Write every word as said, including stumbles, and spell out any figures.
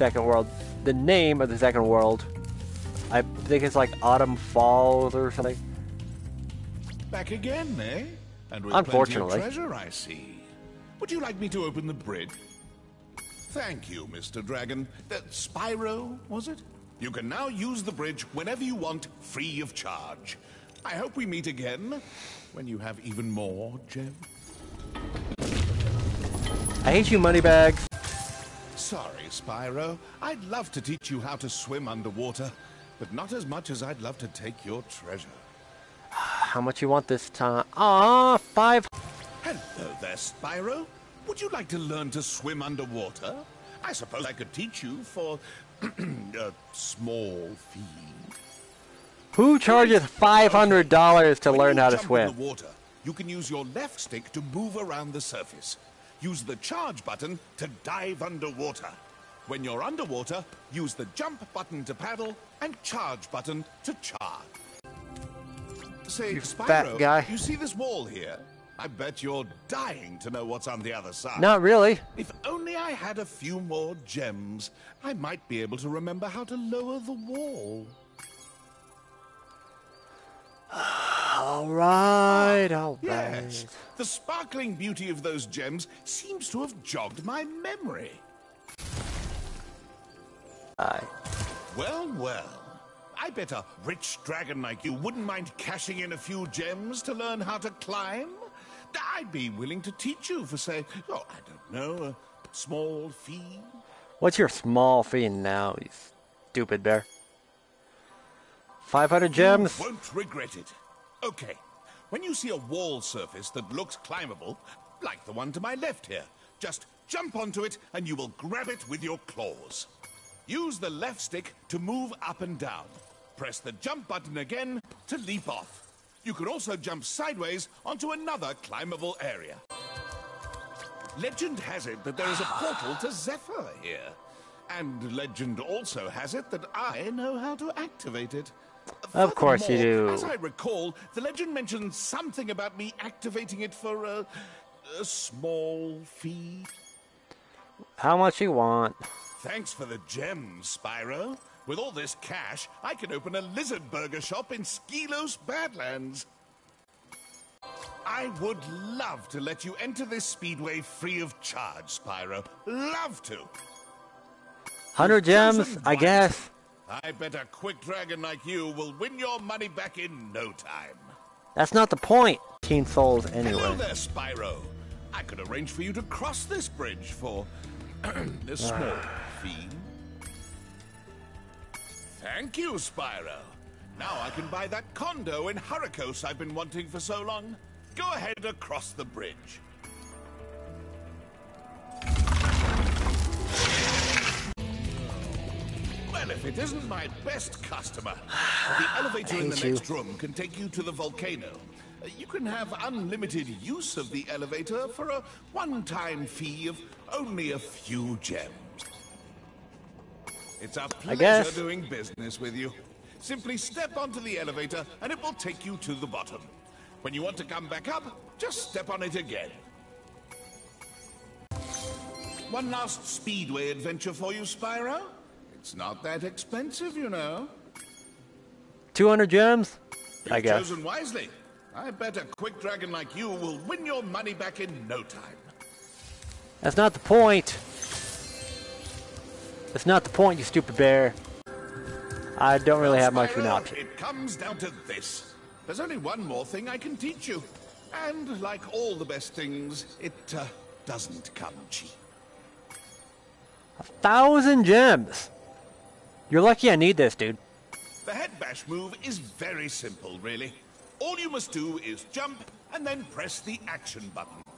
second world. The name of the second world, I think it's like Autumn Falls or something. Back again, eh? And with unfortunately, plenty of treasure, I see. Would you like me to open the bridge? Thank you, Mister Dragon. That Spyro, was it? You can now use the bridge whenever you want, free of charge. I hope we meet again when you have even more gems. I hate you, Moneybags. Sorry, Spyro. I'd love to teach you how to swim underwater, but not as much as I'd love to take your treasure. How much you want this time? Ah, five. Hello there, Spyro. Would you like to learn to swim underwater? I suppose I could teach you for a small fee. Who charges five hundred dollars to learn how to swim? In the water, you can use your left stick to move around the surface. Use the charge button to dive underwater. When you're underwater, use the jump button to paddle and charge button to charge. Say, Spyro, fat guy. You see this wall here? I bet you're dying to know what's on the other side. Not really. If only I had a few more gems, I might be able to remember how to lower the wall. All right, all right. Yes, the sparkling beauty of those gems seems to have jogged my memory. Aye. Well, well. I bet a rich dragon like you wouldn't mind cashing in a few gems to learn how to climb. I'd be willing to teach you for, say, oh, I don't know, a small fee. What's your small fee now, you stupid bear? five hundred gems? You won't regret it. Okay, when you see a wall surface that looks climbable, like the one to my left here, just jump onto it and you will grab it with your claws. Use the left stick to move up and down. Press the jump button again to leap off. You can also jump sideways onto another climbable area. Legend has it that there is a portal to Zephyr here. And legend also has it that I know how to activate it. Of course you do. As I recall, the legend mentioned something about me activating it for a, a small fee. How much you want? Thanks for the gems, Spyro. With all this cash, I can open a lizard burger shop in Skilos Badlands. I would love to let you enter this speedway free of charge, Spyro. Love to. one hundred gems, I guess. I bet a quick dragon like you will win your money back in no time. That's not the point. Teen souls anyway. Hello there, Spyro. I could arrange for you to cross this bridge for a small fee. Thank you, Spyro. Now I can buy that condo in Harakos I've been wanting for so long. Go ahead across the bridge. Well, if it isn't my best customer. The elevator in the next room can take you to the volcano. You can have unlimited use of the elevator for a one-time fee of only a few gems. It's a pleasure doing business with you. Simply step onto the elevator and it will take you to the bottom. When you want to come back up, just step on it again. One last speedway adventure for you, Spyro. It's not that expensive, you know. two hundred gems? I guess. You've chosen wisely. I bet a quick dragon like you will win your money back in no time. That's not the point. That's not the point, you stupid bear. I don't really have much of an option. It comes down to this. There's only one more thing I can teach you. And like all the best things, it uh, doesn't come cheap. A thousand gems. You're lucky I need this, dude. The head bash move is very simple, really. All you must do is jump and then press the action button.